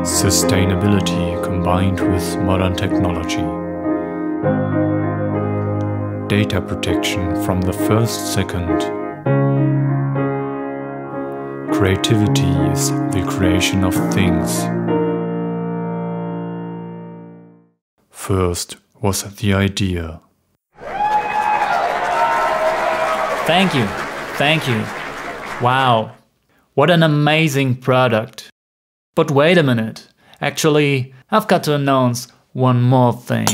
Sustainability combined with modern technology. Data protection from the first second. Creativity is the creation of things. First was the idea. Thank you. Thank you. Wow. What an amazing product. But wait a minute. Actually, I've got to announce one more thing.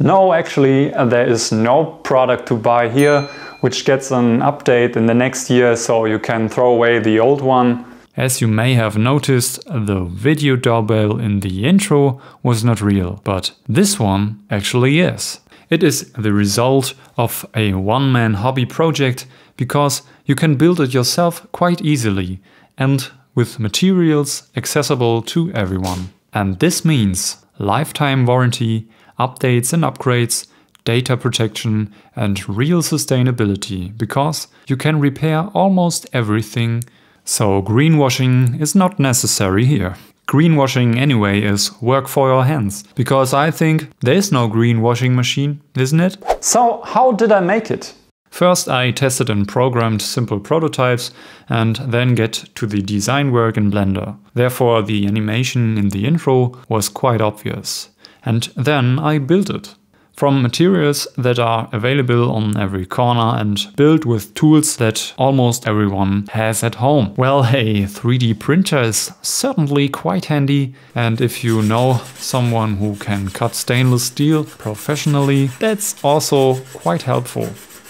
No, actually, there is no product to buy here, which gets an update in the next year, so you can throw away the old one. As you may have noticed, the video doorbell in the intro was not real, but this one actually is. It is the result of a one-man hobby project, because you can build it yourself quite easily and with materials accessible to everyone. And this means lifetime warranty, updates and upgrades, data protection and real sustainability, because you can repair almost everything, so greenwashing is not necessary here. Greenwashing anyway is work for your hands, because I think there's no greenwashing machine, isn't it? So how did I make it? First I tested and programmed simple prototypes and then get to the design work in Blender. Therefore the animation in the intro was quite obvious. And then I built it. From materials that are available on every corner and built with tools that almost everyone has at home. Well, a 3D printer is certainly quite handy, and if you know someone who can cut stainless steel professionally, that's also quite helpful.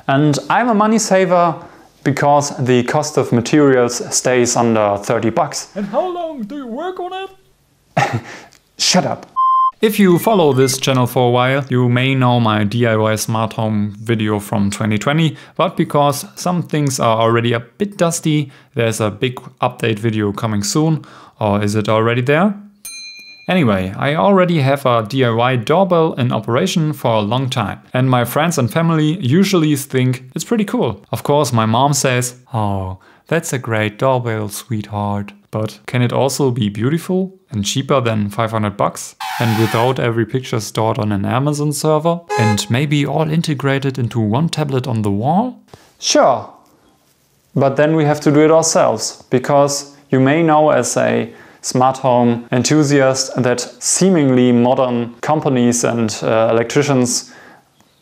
And I'm a money saver, because the cost of materials stays under 30 bucks. And how long do you work on it? Shut up. If you follow this channel for a while, you may know my DIY smart home video from 2020, but because some things are already a bit dusty, there's a big update video coming soon. Or is it already there? Anyway, I already have a DIY doorbell in operation for a long time, and my friends and family usually think it's pretty cool. Of course, my mom says, "Oh, that's a great doorbell, sweetheart. But can it also be beautiful and cheaper than 500 bucks? And without every picture stored on an Amazon server? And maybe all integrated into one tablet on the wall?" Sure, but then we have to do it ourselves, because you may know as a smart home enthusiast that seemingly modern companies and electricians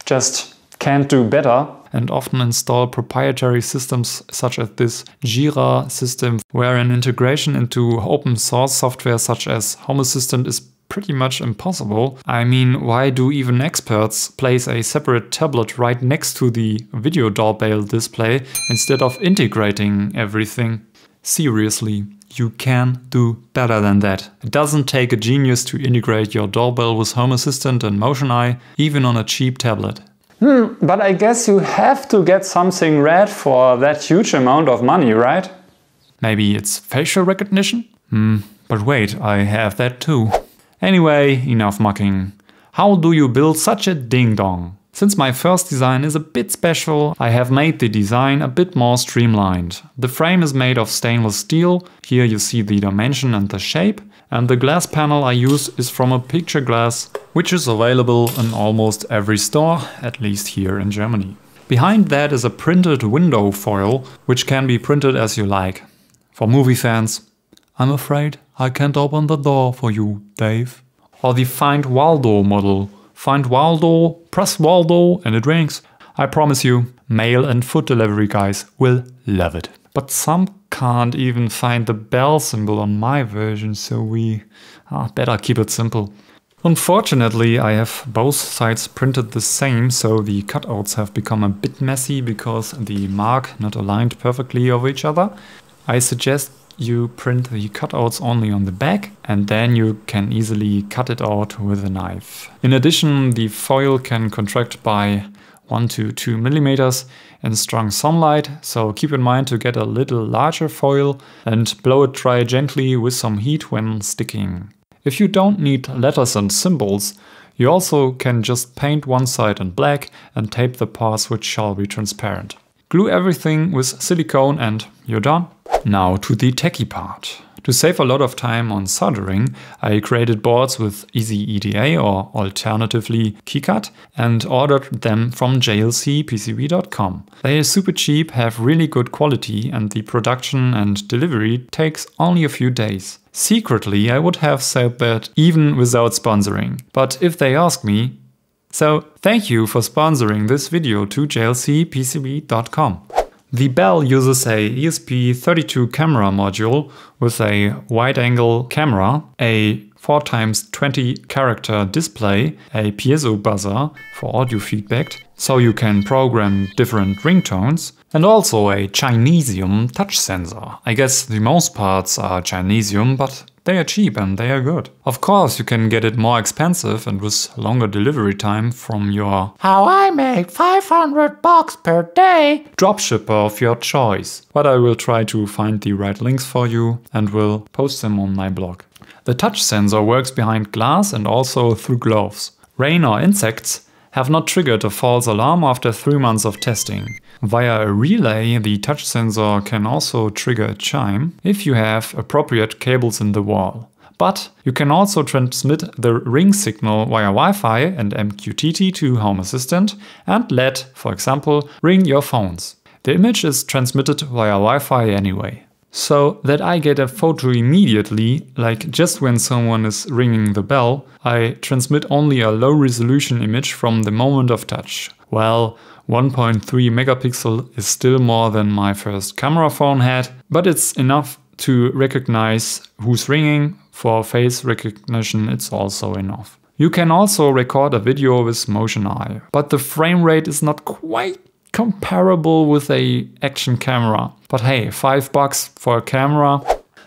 just can't do better. And often install proprietary systems such as this Gira system, where an integration into open source software such as Home Assistant is pretty much impossible. I mean, why do even experts place a separate tablet right next to the video doorbell display instead of integrating everything? Seriously, you can do better than that. It doesn't take a genius to integrate your doorbell with Home Assistant and MotionEye, even on a cheap tablet. But I guess you have to get something red for that huge amount of money, right? Maybe it's facial recognition? But wait, I have that too. Anyway, enough mucking. How do you build such a ding-dong? Since my first design is a bit special, I have made the design a bit more streamlined. The frame is made of stainless steel, here you see the dimension and the shape, and the glass panel I use is from a picture glass, which is available in almost every store, at least here in Germany. Behind that is a printed window foil, which can be printed as you like. For movie fans, "I'm afraid I can't open the door for you, Dave." Or the Find Waldo model. Find Waldo, press Waldo and it rings. I promise you, mail and food delivery guys will love it. But some can't even find the bell symbol on my version, so we better keep it simple. Unfortunately, I have both sides printed the same, so the cutouts have become a bit messy because the mark not aligned perfectly over each other. I suggest you print the cutouts only on the back, and then you can easily cut it out with a knife. In addition, the foil can contract by 1 to 2 millimeters in strong sunlight, so keep in mind to get a little larger foil and blow it dry gently with some heat when sticking. If you don't need letters and symbols, you also can just paint one side in black and tape the parts which shall be transparent. Glue everything with silicone and you're done. Now to the techie part. To save a lot of time on soldering, I created boards with Easy EDA or alternatively KeyCut and ordered them from JLCPCB.com. They are super cheap, have really good quality, and the production and delivery takes only a few days. Secretly, I would have sold that even without sponsoring. But if they ask me, so thank you for sponsoring this video to JLCPCB.com. The Bell uses a ESP32 camera module with a wide-angle camera, a 4x20 character display, a piezo buzzer for audio feedback, so you can program different ringtones, and also a Chinesium touch sensor. I guess the most parts are Chinesium, but they are cheap and they are good. Of course, you can get it more expensive and with longer delivery time from your "How I make 500 bucks per day" dropshipper of your choice. But I will try to find the right links for you and will post them on my blog. The touch sensor works behind glass and also through gloves. Rain or insects have not triggered a false alarm after 3 months of testing. Via a relay, the touch sensor can also trigger a chime if you have appropriate cables in the wall. But you can also transmit the ring signal via Wi-Fi and MQTT to Home Assistant and let, for example, ring your phones. The image is transmitted via Wi-Fi anyway. So that I get a photo immediately, like just when someone is ringing the bell, I transmit only a low-resolution image from the moment of touch. Well, 1.3 megapixel is still more than my first camera phone had, but it's enough to recognize who's ringing. For face recognition, it's also enough. You can also record a video with MotionEye, but the frame rate is not quite comparable with a action camera. But hey, $5 for a camera.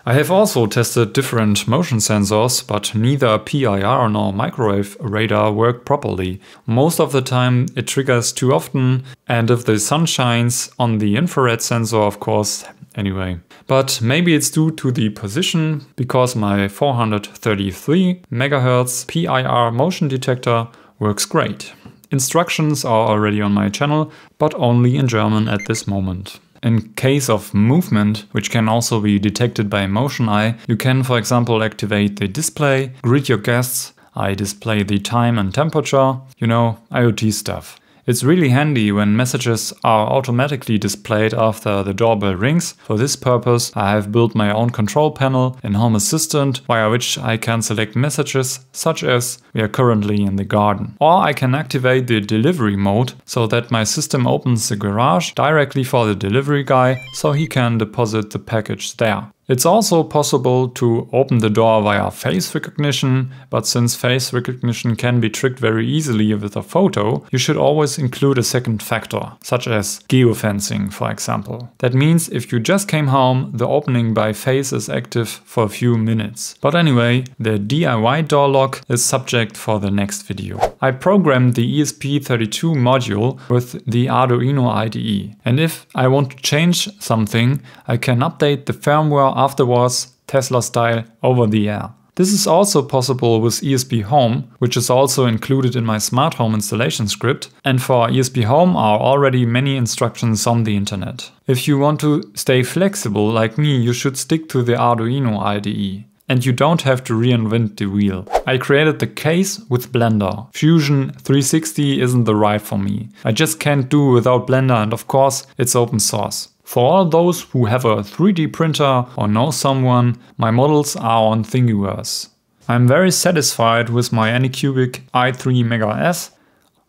I have also tested different motion sensors, but neither PIR nor microwave radar work properly. Most of the time it triggers too often, and if the sun shines on the infrared sensor, of course, anyway. But maybe it's due to the position, because my 433 MHz PIR motion detector works great. Instructions are already on my channel, but only in German at this moment. In case of movement, which can also be detected by MotionEye, you can, for example, activate the display, grid your guests, I display the time and temperature, you know, IoT stuff. It's really handy when messages are automatically displayed after the doorbell rings. For this purpose, I have built my own control panel in Home Assistant, via which I can select messages such as "we are currently in the garden." Or I can activate the delivery mode so that my system opens the garage directly for the delivery guy so he can deposit the package there. It's also possible to open the door via face recognition, but since face recognition can be tricked very easily with a photo, you should always include a second factor, such as geofencing, for example. That means if you just came home, the opening by face is active for a few minutes. But anyway, the DIY door lock is subject for the next video. I programmed the ESP32 module with the Arduino IDE. And if I want to change something, I can update the firmware afterwards, Tesla style, over the air. This is also possible with ESP Home, which is also included in my smart home installation script, and for ESP Home are already many instructions on the internet. If you want to stay flexible like me, you should stick to the Arduino IDE. And you don't have to reinvent the wheel. I created the case with Blender. Fusion 360 isn't the right for me. I just can't do without Blender, and of course it's open source. For all those who have a 3D printer or know someone, my models are on Thingiverse. I'm very satisfied with my AnyCubic i3 Mega S,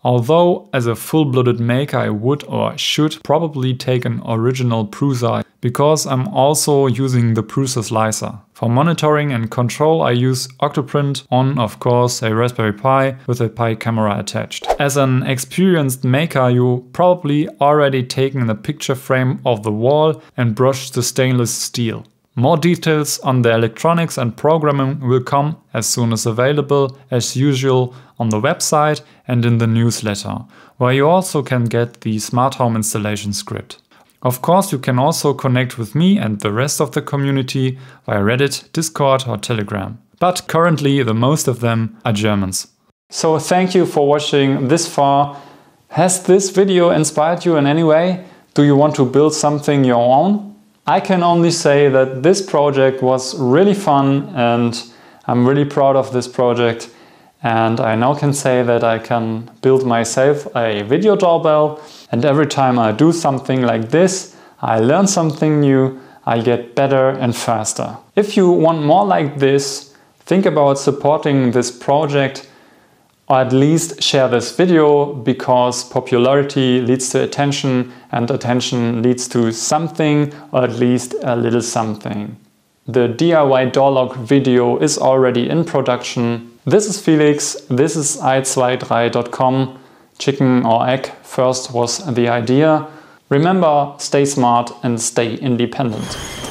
although as a full-blooded maker I would or should probably take an original Prusa, because I'm also using the Prusa Slicer. For monitoring and control I use Octoprint on, of course, a Raspberry Pi with a Pi camera attached. As an experienced maker, you probably already taken the picture frame of the wall and brushed the stainless steel. More details on the electronics and programming will come as soon as available, as usual, on the website and in the newsletter, where you also can get the smart home installation script. Of course, you can also connect with me and the rest of the community via Reddit, Discord or Telegram. But currently the most of them are Germans. So thank you for watching this far. Has this video inspired you in any way? Do you want to build something your own? I can only say that this project was really fun and I'm really proud of this project. And I now can say that I can build myself a video doorbell, and every time I do something like this, I learn something new, I get better and faster. If you want more like this, think about supporting this project or at least share this video, because popularity leads to attention and attention leads to something, or at least a little something. The DIY door lock video is already in production. This is Felix, this is i23.com. Chicken or egg first was the idea. Remember, stay smart and stay independent.